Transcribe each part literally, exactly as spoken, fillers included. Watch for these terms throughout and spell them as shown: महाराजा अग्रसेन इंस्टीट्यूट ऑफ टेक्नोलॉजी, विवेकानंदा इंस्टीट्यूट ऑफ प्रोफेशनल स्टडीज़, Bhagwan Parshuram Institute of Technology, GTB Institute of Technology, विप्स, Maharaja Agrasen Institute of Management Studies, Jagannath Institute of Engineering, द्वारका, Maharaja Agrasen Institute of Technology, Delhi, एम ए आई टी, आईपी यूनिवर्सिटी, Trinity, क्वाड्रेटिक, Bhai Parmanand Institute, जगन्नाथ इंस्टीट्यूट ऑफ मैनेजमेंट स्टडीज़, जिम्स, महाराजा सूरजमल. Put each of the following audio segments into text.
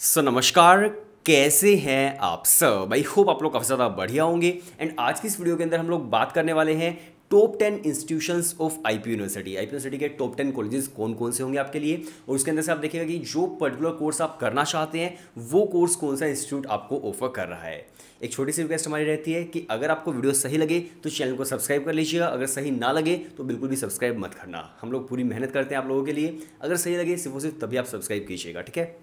सो so, नमस्कार, कैसे हैं आप सब। आई होप आप लोग काफ़ी ज़्यादा बढ़िया होंगे। एंड आज की इस वीडियो के अंदर हम लोग बात करने वाले हैं top ten institutions of आईपी यूनिवर्सिटी। आईपी यूनिवर्सिटी के टॉप टेन कॉलेजेस कौन कौन से होंगे आपके लिए, और उसके अंदर से आप देखिएगा कि जो पर्टिकुलर कोर्स आप करना चाहते हैं वो कोर्स कौन सा इंस्टीट्यूट आपको ऑफर कर रहा है। एक छोटी सी रिक्वेस्ट हमारी रहती है कि अगर आपको वीडियो सही लगे तो चैनल को सब्सक्राइब कर लीजिएगा, अगर सही ना लगे तो बिल्कुल भी सब्सक्राइब मत करना। हम लोग पूरी मेहनत करते हैं आप लोगों के लिए, अगर सही लगे सिर्फ और सिर्फ तभी आप सब्सक्राइब कीजिएगा, ठीक है।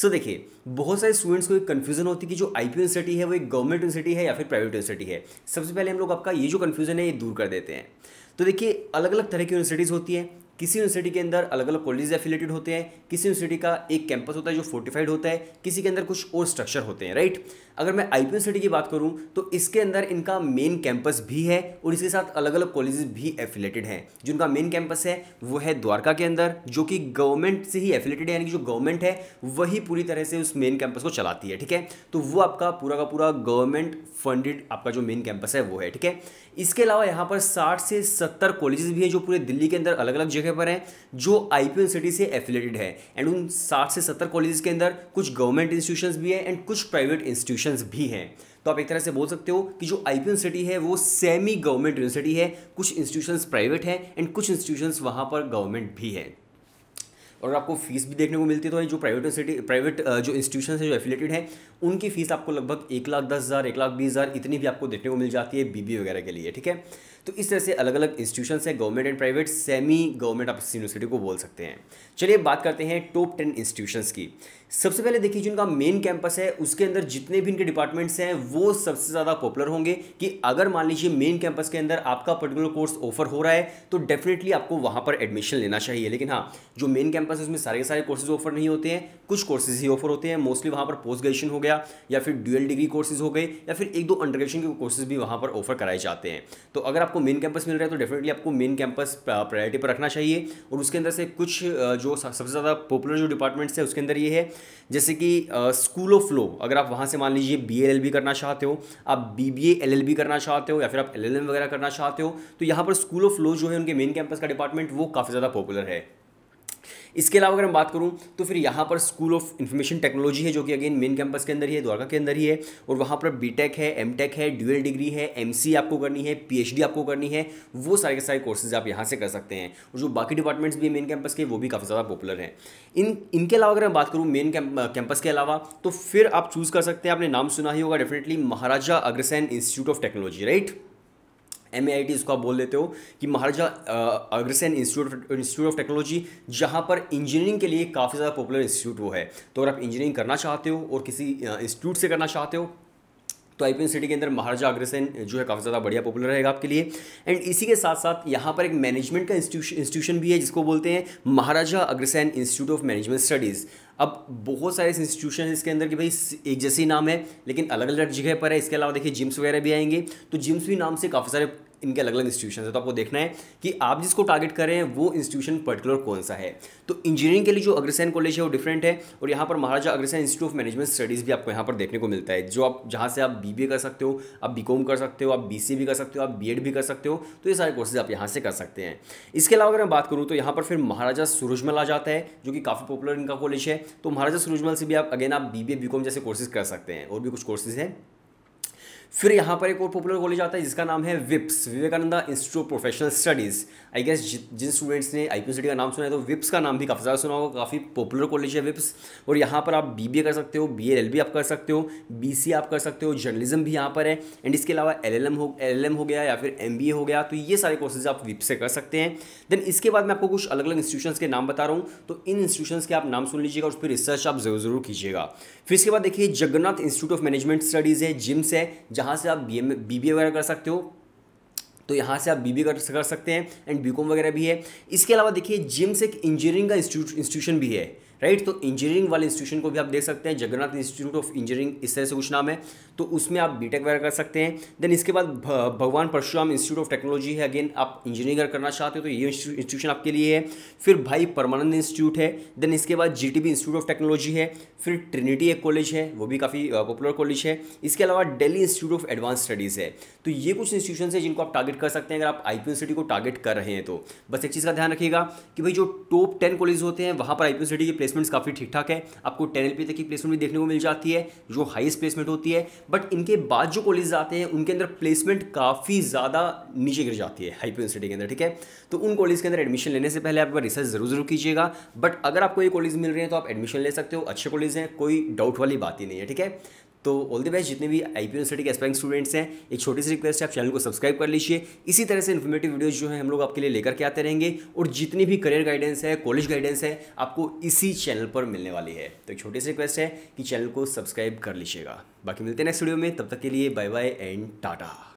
सो so, देखिए, बहुत सारे स्टूडेंट्स को एक कन्फ्यूजन होती है कि जो आई पी यूनिवर्सिटी है वो एक गवर्नमेंट यूनिवर्सिटी है या फिर प्राइवेट यूनिवर्सिटी है। सबसे पहले हम लोग आपका ये जो कन्फ्यूजन है ये दूर कर देते हैं। तो देखिए, अलग अलग तरह की यूनिवर्सिटीज़ होती हैं। किसी यूनिवर्सिटी के अंदर अलग अलग कॉलेजेस एफिलेटेड होते हैं, किसी यूनिवर्सिटी का एक कैंपस होता है जो फोर्टिफाइड होता है, किसी के अंदर कुछ और स्ट्रक्चर होते हैं, राइट। अगर मैं आई पी यूनिवर्सिटी की बात करूं तो इसके अंदर इनका मेन कैंपस भी है और इसके साथ अलग अलग कॉलेजेस भी एफिलेटेड हैं। जिनका मेन कैंपस है वो है द्वारका के अंदर, जो कि गवर्नमेंट से ही एफिलेटेड है, यानी कि जो गवर्नमेंट है वही पूरी तरह से उस मेन कैंपस को चलाती है, ठीक है। तो वो आपका पूरा का पूरा गवर्नमेंट फंडेड आपका जो मेन कैंपस है वो है, ठीक है। इसके अलावा यहाँ पर साठ से सत्तर कॉलेजेस भी हैं जो पूरे दिल्ली के अंदर अलग अलग पर हैं, जो आईपी यूनिवर्सिटी से एफिलेटेड है। एंड उन साठ से सत्तर कॉलेजेस के अंदर कुछ गवर्नमेंट इंस्टीट्यूशंस भी हैं एंड कुछ प्राइवेट इंस्टीट्यूशंस भी हैं। तो आप एक तरह से बोल सकते हो कि जो आईपी यूनिवर्सिटी है वो सेमी गवर्नमेंट यूनिवर्सिटी है। कुछ इंस्टीट्यूशंस प्राइवेट हैं एंड कुछ इंस्टीट्यूशंस वहां पर गवर्नमेंट भी है, और आपको फीस भी देखने को मिलती है। तो जो प्राइवेट यूनिवर्सिटी प्राइवेट जो इंस्टीट्यूशन है जो एफिलेटेड हैं उनकी फीस आपको लगभग एक लाख दस हज़ार एक लाख बीस हज़ार इतनी भी आपको देखने को मिल जाती है बीबी वगैरह के लिए, ठीक है। तो इस तरह से अलग अलग इंस्टीट्यूशन है, government and private, semi government आप यूनिवर्सिटी को बोल सकते हैं। चलिए बात करते हैं टॉप टेन इंस्टीट्यूशन की। सबसे पहले देखिए, जिनका मेन कैंपस है उसके अंदर जितने भी इनके डिपार्टमेंट्स हैं वो सबसे ज़्यादा पॉपुलर होंगे कि अगर मान लीजिए मेन कैंपस के अंदर आपका पर्टिकुलर कोर्स ऑफर हो रहा है तो डेफिनेटली आपको वहाँ पर एडमिशन लेना चाहिए। लेकिन हाँ, जो मेन कैंपस है उसमें सारे के सारे कोर्सेज ऑफर नहीं होते हैं, कुछ कोर्सेज ही ऑफर होते हैं। मोस्टली वहाँ पर पोस्ट ग्रेजुएशन हो गया, या फिर ड्यूअल डिग्री कोर्सेज हो गए, या फिर एक दो अंडर ग्रेजुएशन के कोर्सेज भी वहाँ पर ऑफर कराए जाते हैं। तो अगर आपको मेन कैंपस मिल रहा है तो डेफिनेटली आपको मेन कैंपस प्रायोरिटी पर रखना चाहिए। और उसके अंदर से कुछ जो सबसे ज़्यादा पॉपुलर जो डिपार्टमेंट्स है उसके अंदर ये है, जैसे कि स्कूल ऑफ लॉ। अगर आप वहाँ से मान लीजिए बी एल एल बी करना चाहते हो, आप B B L L B करना चाहते हो, या फिर आप एल एल एम वगैरह करना चाहते हो, तो यहाँ पर स्कूल ऑफ लॉ जो है उनके मेन कैंपस का डिपार्टमेंट वो काफ़ी ज़्यादा पॉपुलर है। इसके अलावा अगर हम बात करूं तो फिर यहाँ पर स्कूल ऑफ इंफॉर्मेशन टेक्नोलॉजी है, जो कि अगेन मेन कैंपस के अंदर ही है, द्वारका के अंदर ही है, और वहाँ पर बीटेक है, एमटेक है, ड्यूअल डिग्री है, एमसी आपको करनी है, पीएचडी आपको करनी है, वो सारे के सारे कोर्सेज आप यहाँ से कर सकते हैं। और जो बाकी डिपार्टमेंट्स भी मेन कैंपस के वो भी काफ़ी ज़्यादा पॉपुलर हैं। इन इनके अलावा अगर हम बात करूँ मेन कैंपस के अलावा तो फिर आप चूज़ कर सकते हैं, आपने नाम सुना ही होगा definitely, महाराजा अग्रसेन इंस्टीट्यूट ऑफ टेक्नोलॉजी, right, एम ए आई टी इसको आप बोल देते हो, कि Maharaja Agrasen institute institute of technology, जहाँ पर इंजीनियरिंग के लिए काफ़ी ज़्यादा पॉपुलर इंस्टीट्यूट वो है। तो अगर आप इंजीनियरिंग करना चाहते हो और किसी इंस्टीट्यूट से करना चाहते हो तो आई पी यूनिवर्सिटी के अंदर महाराजा अग्रसेन जो है काफ़ी ज़्यादा बढ़िया पॉपुलर रहेगा आपके लिए। एंड इसी के साथ साथ यहाँ पर एक मैनेजमेंट का इंस्टीट्यूशन भी है जिसको बोलते हैं Maharaja Agrasen institute of management studies. अब बहुत सारे इंस्टीट्यूशन हैं इसके अंदर कि भाई एक जैसे ही नाम है लेकिन अलग अलग जगह पर है। इसके अलावा देखिए जिम्स वगैरह भी आएंगे, तो जिम्स भी नाम से काफ़ी सारे इनके अलग अलग इंस्टीट्यूशन है। तो आपको देखना है कि आप जिसको टारगेट कर रहे हैं वो इंस्टीट्यूशन पर्टिकुलर कौन सा है। तो इंजीनियरिंग के लिए जो अग्रसेन कॉलेज है वो डिफरेंट है, और यहाँ पर Maharaja Agrasen institute of management studies भी आपको यहाँ पर देखने को मिलता है, जो आप जहाँ से आप बीबीए कर सकते हो, आप बीकॉम कर सकते हो, आप बीसीए भी कर सकते हो, आप बीएड भी कर सकते हो। तो ये सारे कोर्सेज आप यहाँ से कर सकते हैं। इसके अलावा अगर मैं बात करूँ तो यहाँ पर फिर महाराजा सूरजमल आ जाता है, जो कि काफ़ी पॉपुलर इनका कॉलेज है। तो महाराजा सूरजमल से भी आप अगेन आप बीबीए बीकॉम जैसे कोर्सेज कर सकते हैं, और भी कुछ कोर्सेज हैं। फिर यहाँ पर एक और पॉपुलर कॉलेज आता है जिसका नाम है विप्स, विवेकानंदा इंस्टीट्यूट ऑफ प्रोफेशनल स्टडीज़। I guess जिन स्टूडेंट्स ने आई पी यूनिवर्सिटी का नाम सुना है तो विप्स का नाम भी काफ़ी ज़्यादा सुना होगा, काफ़ी पॉपुलर कॉलेज है विप्स। और यहाँ पर आप बीबीए कर सकते हो, बीएलएलबी आप कर सकते हो, बीसीए आप कर सकते हो, जर्नलिज्म भी यहाँ पर है, एंड इसके अलावा एलएलएम हो एलएलएम हो गया या फिर एमबीए हो गया। तो ये सारे कोर्सेज आप विप्स से कर सकते हैं। देन इसके बाद मैं आपको कुछ अलग अलग इंस्टीट्यूशंस के नाम बता रहा हूँ, तो इन इंस्टीट्यूशंस के आप नाम सुन लीजिएगा, उस पर रिसर्च आप जरूर जरूर कीजिएगा। फिर इसके बाद देखिए जगन्नाथ इंस्टीट्यूट ऑफ मैनेजमेंट स्टडीज़ है, जिम्स है, जहाँ से आप B M B B A वगैरह कर सकते हो, तो यहाँ से आप बीबीए कर सकते हैं, एंड बीकॉम वगैरह भी है। इसके अलावा देखिए जिम्स एक इंजीनियरिंग का इंस्टीट्यूशन भी है, राइट। तो इंजीनियरिंग वाले इंस्टीट्यूशन को भी आप देख सकते हैं, जगन्नाथ इंस्टीट्यूट ऑफ इंजीनियरिंग इस तरह से कुछ नाम है, तो उसमें आप बीटेक वगैरह कर सकते हैं। देन इसके बाद Bhagwan Parshuram institute of technology है, अगेन आप इंजीनियरिंग करना चाहते हो तो ये इंस्टीट्यूशन आपके लिए है। फिर भाई परमानंद इंस्टीट्यूट है, देन इसके बाद जीटीबी इंस्टीट्यूट ऑफ टेक्नोलॉजी है, फिर ट्रिनिटी एक कॉलेज है, वो भी काफ़ी पॉपुलर कॉलेज है। इसके अलावा Delhi institute of advance studies है। तो ये कुछ इंस्टीट्यूशन है जिनको आप टारगेट कर सकते हैं अगर आप आई पी यूनिवर्सिटी को टारगेट कर रहे हैं। तो बस एक चीज़ का ध्यान रखिएगा कि भाई जो टॉप टेन कॉलेज होते हैं वहाँ पर आई पी यूनिवर्सिटी के प्लेसमेंट्स काफ़ी ठीक ठाक है, आपको टेन एल पी तक की प्लेसमेंट भी देखने को मिल जाती है जो हाईएस्ट प्लेसमेंट होती है। बट इनके बाद जो कॉलेज आते हैं उनके अंदर प्लेसमेंट काफ़ी ज़्यादा नीचे गिर जाती है हाईपी यूनिवर्सिटी के अंदर, ठीक है। तो उन कॉलेज के अंदर एडमिशन लेने से पहले आप रिसर्च जरूर जरूर कीजिएगा। बट अगर आपको ये कॉलेज मिल रहे हैं तो आप एडमिशन ले सकते हो, अच्छे कॉलेज हैं, कोई डाउट वाली बात ही नहीं है, ठीक है। तो ऑल द बेस्ट जितने भी आई पी यूनिवर्सिटी के एस्पायरिंग स्टूडेंट्स हैं, एक छोटी सी रिक्वेस्ट है, आप चैनल को सब्सक्राइब कर लीजिए। इसी तरह से इन्फॉर्मेटिव वीडियोस जो है हम लोग आपके लिए लेकर के आते रहेंगे और जितनी भी करियर गाइडेंस है, कॉलेज गाइडेंस है, आपको इसी चैनल पर मिलने वाली है। तो एक छोटी सी रिक्वेस्ट है कि चैनल को सब्सक्राइब कर लीजिएगा। बाकी मिलते हैं नेक्स्ट वीडियो में, तब तक के लिए बाय बाय एंड टाटा।